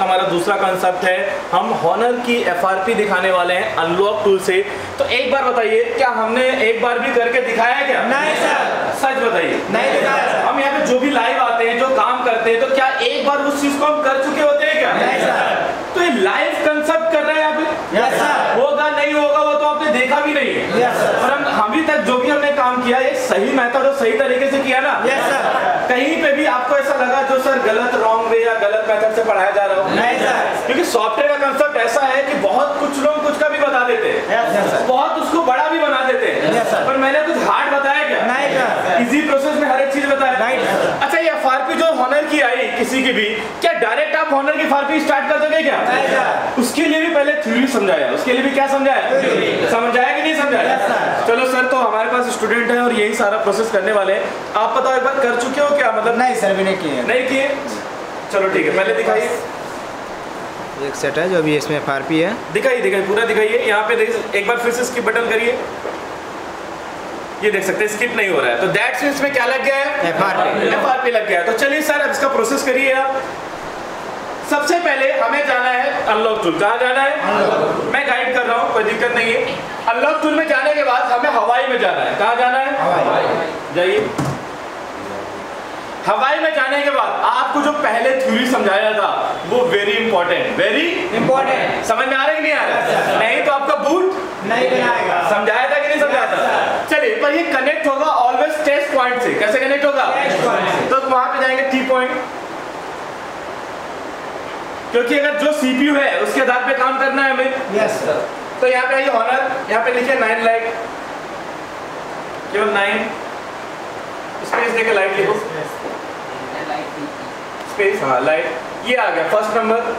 का हमारा दूसरा कॉन्सेप्ट है, हम हॉनर की एफआरपी दिखाने वाले हैं अनलॉक टूल से। तो एक बार बताइए, क्या हमने एक बार भी करके दिखाया है क्या? नहीं सर, सच बताइए नहीं दिखाया। हम यहाँ पे जो भी लाइव आते हैं, जो काम करते हैं, तो क्या एक बार उस चीज को हम कर चुके होते हैं क्या? नहीं सर। तो ये लाइव कंसेप्ट कर रहे हैं यहाँ पे, होगा नहीं होगा वो तो आपने देखा भी नहीं है। और हम अभी तक जो भी हमने काम किया है सही मेथड और सही तरीके से किया ना। कहीं पे भी आपको ऐसा लगा जो सर गलत रॉन्ग वे या गलत मेथड से पढ़ाया जा रहा हो? नहीं सर, क्योंकि सॉफ्टवेयर का कंसेप्ट ऐसा है कि बहुत कुछ लोग कुछ का भी बता देते हैं। yes, बहुत उसको बड़ा भी बना देते हैं। yes, पर मैंने कुछ हार्ड बताया क्या? नहीं सर, इजी प्रोसेस में हर एक चीज बताया। अच्छा, ये एफआरपी जो हॉनर की आई किसी की भी, क्या डायरेक्ट आप हॉनर की एफआरपी स्टार्ट कर दोगे क्या? नहीं सर, उसके लिए भी पहले थ्योरी समझाया, उसके लिए भी क्या समझाया, समझाया कि नहीं समझाया? चलो सर, तो हमारे पास स्टूडेंट है और यही सारा प्रोसेस करने वाले हैं। आप बताओ एक बार कर चुके हो क्या? मतलब नहीं सर, भी नहीं किए, नहीं किए। चलो ठीक है, पहले दिखाइए एक सेट है जो भी इसमें एफआरपी है। दिखाइए दिखाइए, पूरा दिखाइए। यहाँ पे देखिए, एक बार फिर से स्किप बटन करिए। ये देख सकते हैं स्किप नहीं हो रहा है, तो दैट्स मींस इसमें क्या लग गया है? एफआरपी, एफआरपी लग गया है। तो चलिए सर, अब इसका प्रोसेस करिए आप। सबसे पहले हमें जाना है अनलॉक टूल। कहाँ जाना है? मैं गाइड कर रहा हूँ, कोई दिक्कत नहीं है। अनलॉक टूल में जाने के बाद हमें हवाई में जाना है। कहाँ जाना है? हवाई। जाइए। हवाई में जाने के बाद आपको जो पहले थ्योरी समझाया था वो वेरी इंपॉर्टेंट, वेरी इंपॉर्टेंट। समझ में आ रहा है कि नहीं आ रहा? नहीं तो आपका बूट नहीं बनाएगा। समझाया था कि नहीं समझाया था? चलिए, पर ये कनेक्ट होगा ऑलवेज टेस्ट पॉइंट से। कैसे कनेक्ट होगा? तो वहां पे जाएंगे टी पॉइंट, क्योंकि अगर जो CPU है उसके आधार पे काम करना है हमें। Yes sir. तो यहाँ पे आइए ऑनर, यहाँ पे लिखे 9 लाइट, केवल 9 स्पेस देके लाइट लिखो, स्पेस, हाँ लाइट। ये आ गया फर्स्ट नंबर।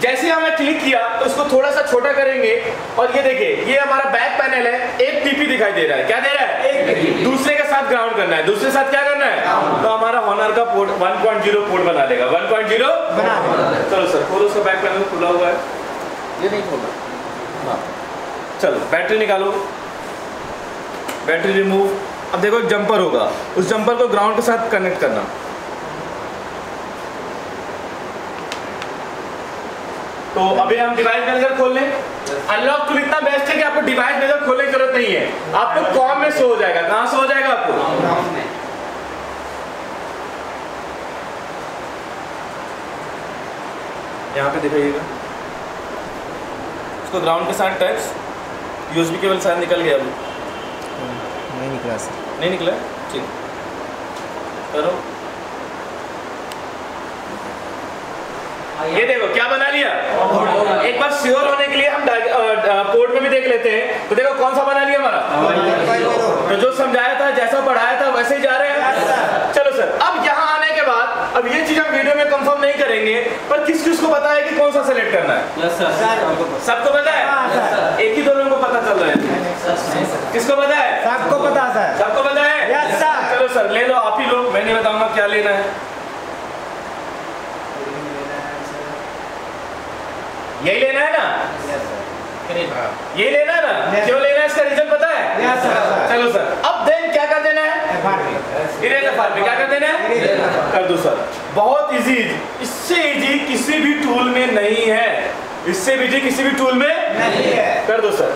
जैसे हमने क्लिक किया तो उसको थोड़ा सा छोटा करेंगे और ये देखिए, ये हमारा बैक पैनल है, एक टीपी दिखाई दे रहा है। क्या दे रहा है? एक टीपी। दूसरे के साथ ग्राउंड करना है, दूसरे साथ क्या करना है? तो हमारा हॉनर का पोर्ट 1.0 पोर्ट बना देगा, 1.0 बना देगा। चलो सर, खोलो उसका बैक पैनल, खुला हुआ है। ये नहीं खोला, चलो बैटरी निकालो, बैटरी रिमूव। अब देखो एक जंपर होगा, उस जंपर को ग्राउंड के साथ कनेक्ट करना। तो अभी हम डिवाइस मैनेजर खोल लें। अनलॉक टूल इतना बेस्ट है कि आपको डिवाइस मैनेजर खोलने की जरूरत नहीं है, आपको कॉम में सो हो जाएगा। कहां सो हो जाएगा? आपको यहाँ पे दिखाइएगा, इसको ग्राउंड के साथ टच। यूएसबी केबल शायद निकल गया, अभी नहीं निकला सर। नहीं निकला, ठीक करो। ये देखो क्या बना लिया। एक बार श्योर होने के लिए हम पोर्ट में भी देख लेते हैं। तो देखो कौन सा बना लिया हमारा, तो जो समझाया था, जैसा पढ़ाया था वैसे ही जा रहे हैं। चलो सर, अब यहाँ आने के बाद अब ये चीज हम वीडियो में कंफर्म नहीं करेंगे, पर किस किस को पता है कि कौन सा सेलेक्ट करना है? सबको पता है? एक ही दो लोगों को पता चल रहा है। किसको पता है? सबको पता है। सबको पता है? चलो सर, ले लो आप ही लोग, मैं नहीं बताऊंगा क्या लेना है। यही लेना है ना? यही लेना है ना? क्यों लेना है, इसका रीजन पता है? चलो सर, अब देन क्या कर देना है? Erase FRP. क्या कर देना है? कर दो सर, बहुत इजी। इससे इजी किसी भी टूल में नहीं है, इससे इजी किसी भी टूल में नहीं है। कर दो सर।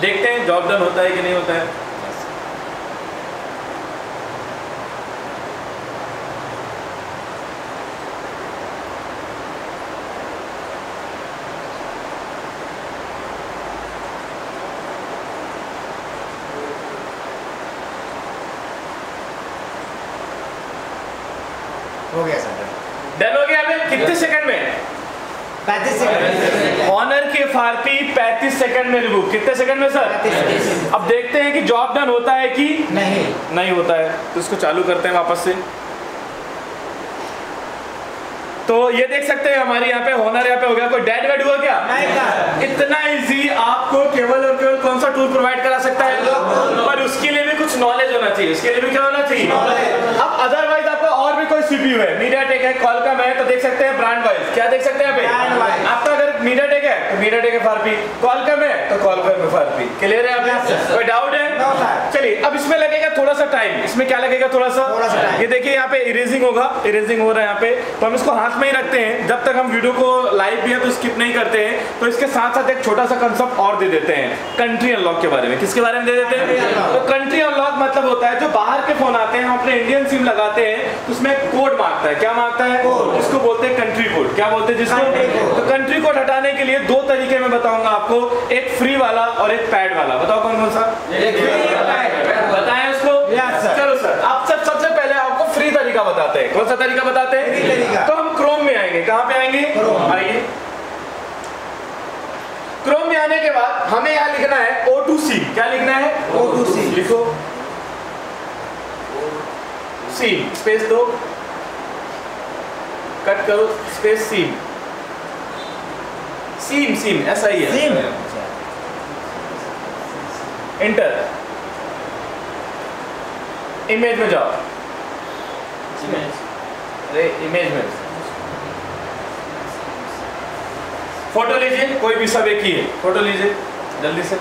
देखते हैं जॉब डन होता है कि नहीं होता है। हो गया सर, डन हो गया। हमें कितने सेकंड में? 35 सेकंड। ऑनर की एफआरपी 35 सेकंड में रिमूव। कितने सेकंड में सर? 35। अब देखते हैं कि जॉब डन होता है कि नहीं। नहीं होता है तो इसको चालू करते हैं वापस से। तो ये देख सकते हैं हमारे यहाँ पे ऑनर यहाँ पे हो गया। कोई डेड वेड हुआ क्या? नहीं सर। इतना इजी आपको केवल और केवल कौन सा टूल प्रोवाइड करा सकता है? पर उसके लिए भी कुछ नॉलेज होना चाहिए, उसके लिए भी क्या होना चाहिए? अब अदरवाइज आपको और भी कोई सीपीयू है, मीडियाटेक है, कॉलकॉम है, तो देख सकते हैं ब्रांड वाइज। क्या देख सकते हैं पे? आपका अगर मीडियाटेक है तो मीडियाटेक एफआरपी, कॉलकॉम है तो कॉलकॉम एफआरपी। क्लियर है आपको? कोई डाउट है? चलिए अब इसमें लगेगा थोड़ा सा टाइम। इसमें क्या लगेगा? थोड़ा सा ये देखिए यहाँ पे इरेजिंग होगा, इरेजिंग हो रहा है यहाँ पे, तो हम इसको हाथ में ही रखते हैं। जब तक हम वीडियो को लाइव भी है तो स्किप नहीं करते हैं, तो इसके साथ साथ एक छोटा सा कंसेप्ट और दे देते हैं कंट्री अनलॉक के बारे में। किसके बारे में दे देते हैं? तो कंट्री अनलॉक मतलब होता है जो बाहर के फोन आते हैं, हम अपने इंडियन सिम लगाते हैं, उसमें कोड मांगता है। क्या मांगता है? उसको बोलते हैं कंट्री कोड। क्या बोलते हैं जिसको? तो कंट्री कोड हटाने के लिए दो तरीके में बताऊंगा आपको, एक फ्री वाला और एक पैड वाला। बताओ कौन कौन सा? बताएं उसको। चलो सर, आप सब सबसे पहले आपको फ्री तरीका बताते हैं। कौन सा तरीका बताते हैं? तो हम क्रोम में आएंगे। कहाँ पे आएंगे? आइए क्रोम में। आने के बाद हमें यहाँ लिखना है O2C। क्या लिखना है? O2C लिखो, C स्पेस दो, कट करो, स्पेस सीम ऐसा ही है, एंटर। इमेज में जाओ, अरे इमेज में फोटो लीजिए, कोई भी सब एक ही है, फोटो लीजिए जल्दी से।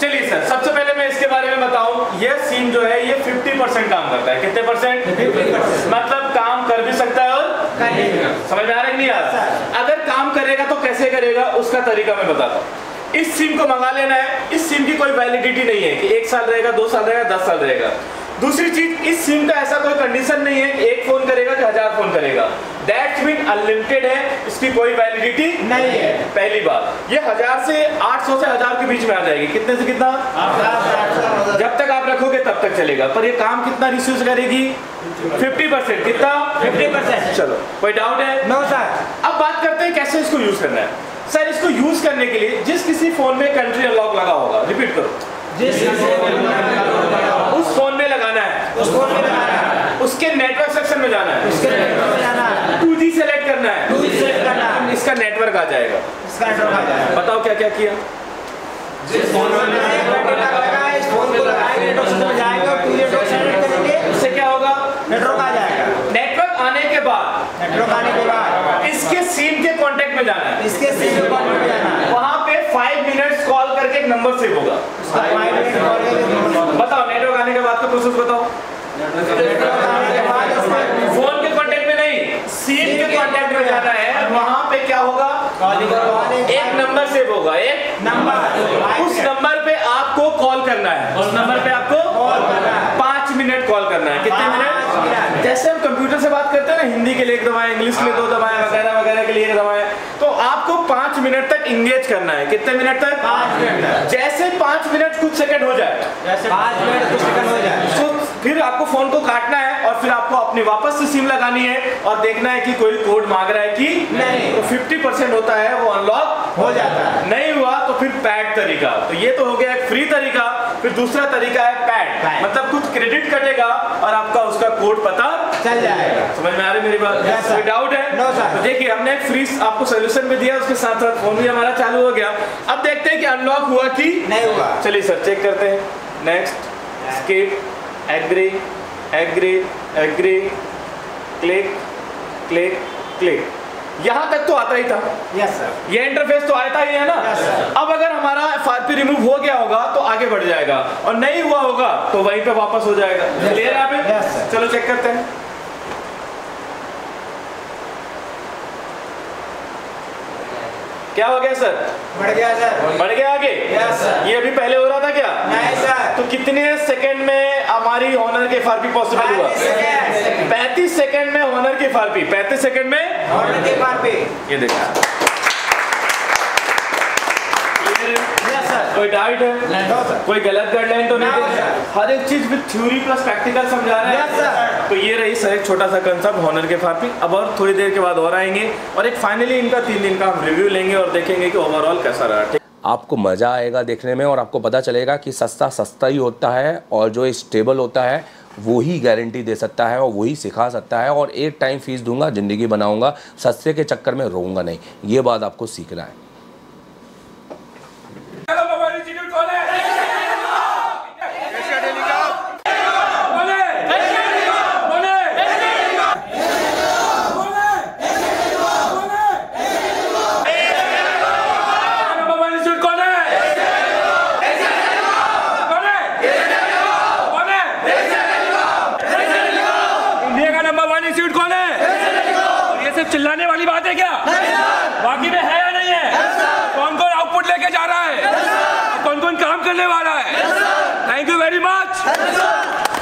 चलिए सर, सबसे पहले मैं इसके बारे में बताऊं, ये सीम जो है ये 50% काम करता है। कितने परसेंट? 50%। मतलब काम कर भी सकता है और कर भी सकता। समझ में आ रहा है कि नहीं आ रहा? अगर काम करेगा तो कैसे करेगा उसका तरीका मैं बताता हूँ। इस सिम को मंगा लेना है, इस सिम की कोई वैलिडिटी नहीं है कि 1 साल रहेगा, 2 साल रहेगा, 10 साल रहेगा। दूसरी चीज, इस सिम का ऐसा कोई कंडीशन नहीं है कि 1 फोन करेगा कि 1000 फोन करेगा। दैट्स मीन अनलिमिटेड है, इसकी कोई वैलिडिटी नहीं है। पहली बात, ये 1000 से 800 से 1000 के बीच में आ जाएगी। कितने से कितना? 800। जब तक आप रखोगे तब तक चलेगा, पर ये काम कितना रिस्यूज करेगी? 50%। कितना? 50%। चलो, कोई डाउट है? No sir. अब बात करते हैं कैसे इसको यूज करना है। सर, इसको यूज करने के लिए जिस किसी फोन में कंट्री अनलॉक लगा होगा, रिपीट करो, उस फोन में लगाना है, उसके नेटवर्क सेक्शन में जाना है, उसके नेटवर्क में जाना है, 2G सेलेक्ट करना है, 2G सेलेक्ट करना है, इसका नेटवर्क आ जाएगा, इसका नेटवर्क आ जाएगा। बताओ क्या क्या किया? जिस फोन में लगाया है, इस फोन को लगाएंगे, नेटवर्क सेक्शन में जाएगा, 2G नेटवर्क सेलेक्ट करेंगे, उससे क्या होगा? नेटवर्क आ जाएगा। नेटवर्क आने के बाद, इसके सिम के कांटेक्ट में जाना है, इसके सिम के कांटेक्ट में जाना है, वहां पे 5 मिनट्स कॉल करके एक नंबर सेव होगा। बताओ नेटवर्क आने के बाद का प्रोसेस बताओ। फोन के कांटेक्ट में नहीं, सिम के कांटेक्ट में जाना है, वहां पे क्या होगा? एक नंबर सेव होगा, एक नंबर। उस नंबर पे आपको कॉल करना है, उस नंबर पे आपको 5 मिनट कॉल करना है। कितने मिनट? जैसे हम कंप्यूटर से बात करते हैं ना, हिंदी के लिए 1 दबाएं, इंग्लिश के लिए 2 दबाएं, वगैरह वगैरह के लिए 1 दबाएं, तो आपको 5 मिनट तक इंगेज करना है। कितने मिनट तक? 5 मिनट। जैसे 5 मिनट कुछ सेकंड हो जाए, जैसे 5 मिनट कुछ सेकंड हो जाए, तो फिर आपको फोन को काटना है और फिर आपको अपनी वापस से सिम लगानी है और देखना है कि कोई कोड मांग रहा है कि नहीं। तो 50% होता है वो अनलॉक हो जाता है, नहीं हुआ तो फिर पैड तरीका। तो ये तो हो गया एक फ्री तरीका, फिर दूसरा तरीका है पैड, मतलब कुछ क्रेडिट कटेगा और आपका उसका कोड पता चल जाएगा। समझ में आ रही मेरी बात? कोई डाउट है? No sir. तो देखिए, हमने एक फ्री आपको सोल्यूशन भी दिया, उसके साथ साथ फोन भी हमारा चालू हो गया। अब देखते हैं कि अनलॉक हुआ कि नहीं हुआ। चलिए सर, चेक करते हैं। Next, skip, agree agree agree, click click click. यहाँ तक तो आता ही था। Yes sir. ये इंटरफेस तो आता ही है ना। Yes sir. अब अगर हमारा FRP रिमूव हो गया होगा तो आगे बढ़ जाएगा, और नहीं हुआ होगा तो वहीं पे वापस हो जाएगा। क्लियर है आप? Yes sir. चलो चेक करते हैं। क्या हो गया सर? बढ़ गया सर। बढ़ गया आगे? Yes sir. ये अभी पहले हो रहा था क्या? नहीं सर। तो कितने सेकंड में हमारी Honor के FRP पॉसिबल हुआ? 35 सेकंड में Honor के FRP, 35 सेकंड में Honor के FRP। ये देखिए, कोई डाउट है? कोई गलत गाइडलाइन तो नहीं? हर एक चीज विद थ्योरी प्लस प्रैक्टिकल समझा रहे हैं। तो ये रही सर एक छोटा सा कंसेप्ट Honor के FRP। अब और थोड़ी देर के बाद और आएंगे और एक फाइनली इनका 3 दिन का हम रिव्यू लेंगे और देखेंगे कि ओवरऑल कैसा रहा। आपको मज़ा आएगा देखने में और आपको पता चलेगा कि सस्ता सस्ता ही होता है और जो स्टेबल होता है वो ही गारंटी दे सकता है और वही सिखा सकता है। और एक टाइम फीस दूंगा, ज़िंदगी बनाऊँगा, सस्ते के चक्कर में रोऊँगा नहीं, ये बात आपको सीखना है। है। और ये सिर्फ चिल्लाने वाली बात है क्या? बाकी में है या नहीं है? कौन कौन आउटपुट लेके जा रहा है? कौन कौन काम करने वाला है? Thank you very much.